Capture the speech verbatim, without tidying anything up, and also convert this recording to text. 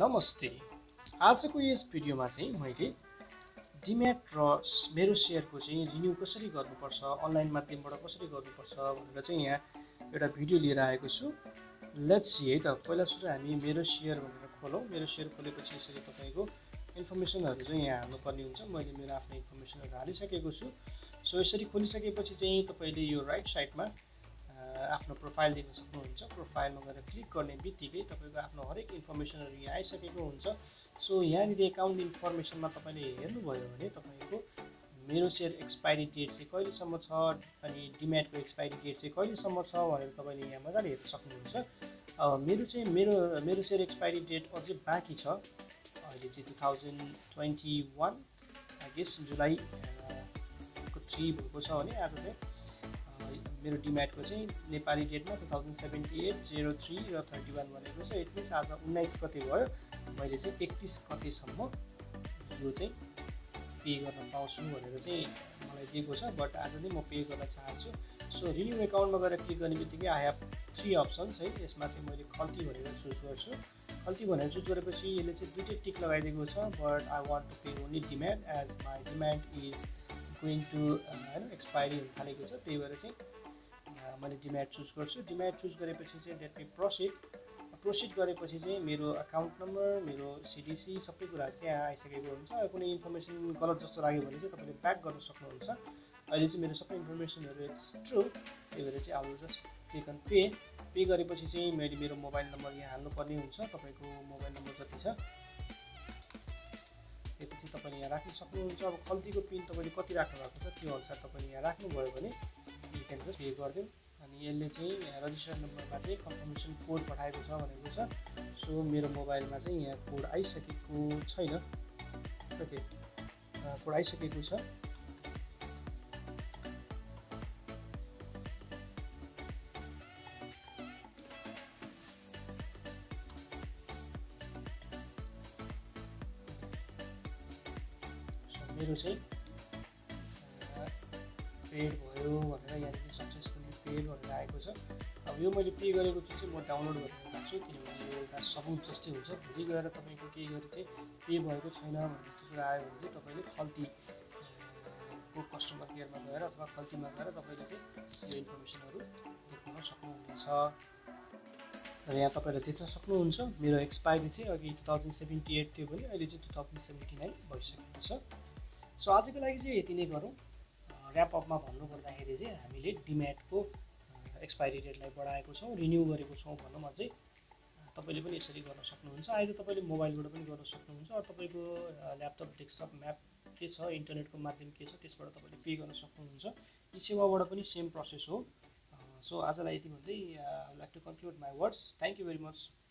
नमस्ते। आजको यस भिडियोमा चाहिँ मैले डिमेट र मेरो शेयरको चाहिँ रिन्यु कसरी गर्नुपर्छ, अनलाइन माध्यमबाट कसरी गर्नुपर्छ भनेर चाहिँ यहाँ एउटा भिडियो लिएर आएको छु। लेट्स सी है त। पहिला सुरु हामी मेरो शेयर भनेर खोलौं। मेरो शेयर खोलेपछि यसरी तपाईको इन्फर्मेसनहरु चाहिँ यहाँ हाल्नुपर्ने हुन्छ। मैले मेरो आफ्नो इन्फर्मेसनहरु हालिसकेको छु। सो यसरी खोलिसकेपछि चाहिँ तपाईले यो राइट साइडमा आफ्नो प्रोफाइल देख्न सक्नुहुन्छ। प्रोफाइलमा गएर क्लिक गर्नेबित्तिकै तपाईको आफ्नो हरेक इन्फर्मेसनहरु यहाँ आइसकेको हुन्छ। सो यहाँ नि अकाउन्ट इन्फर्मेसनमा तपाईले हेर्नुभयो भने तपाईको मेरो शेयर एक्सपाइरी डेट चाहिँ कहिले सम्म छ अनि डिमेटको एक्सपाइरी डेट चाहिँ कहिले सम्म छ भनेर तपाईले यहाँ मजाले हेर्न सक्नुहुन्छ। मेरो चाहिँ मेरो मेरो शेयर एक्सपाइरी डेट अझै बाँकी छ। अहिले चाहिँ two thousand twenty one I guess जुलाई को थ्री भएको छ भने आज चाहिँ मेरो डिमेटको चाहिँ नेपाली डेटमा two thousand seventy eight, zero three र थर्टी वान भनेको छ। इट मिन्स आज उन्नाइस गते भयो। मैले चाहिँ एकतीस गतेसम्म यो चाहिँ पे गर्न पाउँछु भनेर चाहिँ मलाई दिएको छ, बट आज नै म पे गर्न चाहन्छु। सो रिन्यु एकाउन्टमा गएर क्लिक गर्ने बित्तिकै आई हेभ थ्री अप्सन्स है। यसमा चाहिँ मैले खल्ती भनेर चुज गर्छु। खल्ती भनेर चुज गरेपछि यसले चाहिँ दुईटै टिक लगाइदिएको छ, but I want to pay only demat as my demat is going to होइन एक्सपायरी हुन थालेको छ। त्यही भएर चाहिँ मैले डिमेट चुज गर्छु। डिमेट चुज गरेपछि चाहिँ लेट मी प्रोसिड। प्रोसिड गरेपछि चाहिँ मेरो अकाउन्ट नम्बर, मेरो सीडीसी सबै कुरा चाहिँ यहाँ आइसकेको हुन्छ। कुनै इन्फर्मेसन गलत जस्तो लाग्यो भने चाहिँ तपाईले ब्याक गर्न सक्नुहुन्छ। अहिले चाहिँ मेरो सबै इन्फर्मेसनहरु इट्स ट्रू। त्यही भएर चाहिँ अब just click on pay. Pay गरेपछि चाहिँ मैले मेरो मोबाइल नम्बर यहाँ हाल्नुपर्ने हुन्छ। तपाईको मोबाइल नम्बर जति छ त्यति चाहिँ तपाईले यहाँ राख्न सक्नुहुन्छ। अब खल्तीको पिन तपाईले कति राख्नु भएको छ त्यो अनुसार तपाईले यहाँ राख्नुभयो भने यु क्यान जस्ट पे गर्दिनु। अनि यसले चाहिँ रजिस्ट्रेसन नम्बरमा चाहिँ कन्फर्मेसन कोड पठाएको छ भनेको छ। सो मेरो मोबाइलमा चाहिँ यहाँ कोड आइसकेको छैन। ओके, कोड आइसकेको छ। मेरो चाहिँ पेड भयो भनेर यहाँ भनेर आएको छ। अब यो मैले पे गरेको चाहिँ म डाउनलोड गरेर राख्छु, किनभने यो एउटा सबुत जस्तै हुन्छ। भोलि गएर तपाईँको केही गरी चाहिँ पे भएको छैन भन्ने कुरा आयो भने चाहिँ तपाईँले खल्तीको कस्टमर केयरमा गएर अथवा खल्तीमा गएर तपाईँले चाहिँ यो इन्फर्मेसनहरू देख्न सक्नुहुन्छ। र यहाँ तपाईँले देख्न सक्नुहुन्छ मेरो एक्सपायरी चाहिँ अघि टु थाउजन्ड सेभेन्टी एट थियो भने अहिले चाहिँ टु थाउजन्ड सेभेन्टी नाइन भइसकेको छ। सो आजको लागि चाहिँ यति नै गरौँ। ऱ्यापअपमा भन्नुपर्दाखेरि चाहिँ हामीले डिमेटको एक्सपायरी डेटलाई बढाएको छौँ, रिन्यु गरेको छौँ भनौँ। अझै तपाईले पनि यसरी गर्न सक्नुहुन्छ। आइदर तपाईले मोबाइलबाट पनि गर्न सक्नुहुन्छ, अथवा तपाईको ल्यापटप डेस्कटप म्याप के छ, इन्टरनेटको माध्यम के छ त्यसबाट तपाईले पे गर्न सक्नुहुन्छ। यी सेवाबाट पनि सेम प्रोसेस हो। सो आजलाई यति भन्दै I would like to conclude my words. Thank you very much.